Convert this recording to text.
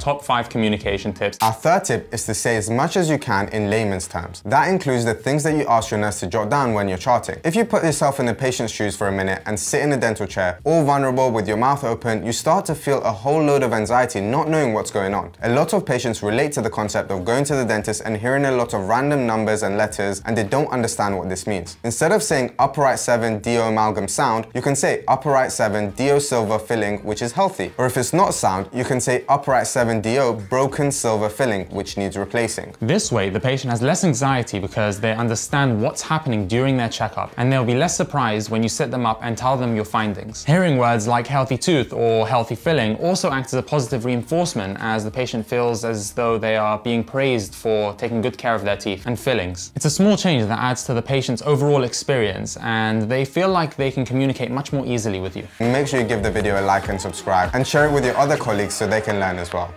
Top 5 communication tips. Our third tip is to say as much as you can in layman's terms. That includes the things that you ask your nurse to jot down when you're charting. If you put yourself in the patient's shoes for a minute and sit in a dental chair, all vulnerable with your mouth open, you start to feel a whole load of anxiety not knowing what's going on. A lot of patients relate to the concept of going to the dentist and hearing a lot of random numbers and letters, and they don't understand what this means. Instead of saying upper right 7 DO amalgam sound, you can say upper right 7 DO silver filling, which is healthy. Or if it's not sound, you can say upper right 7 DO broken silver filling, which needs replacing. This way, the patient has less anxiety because they understand what's happening during their checkup, and they'll be less surprised when you set them up and tell them your findings. Hearing words like healthy tooth or healthy filling also acts as a positive reinforcement, as the patient feels as though they are being praised for taking good care of their teeth and fillings. It's a small change that adds to the patient's overall experience, and they feel like they can communicate much more easily with you. Make sure you give the video a like and subscribe, and share it with your other colleagues so they can learn as well.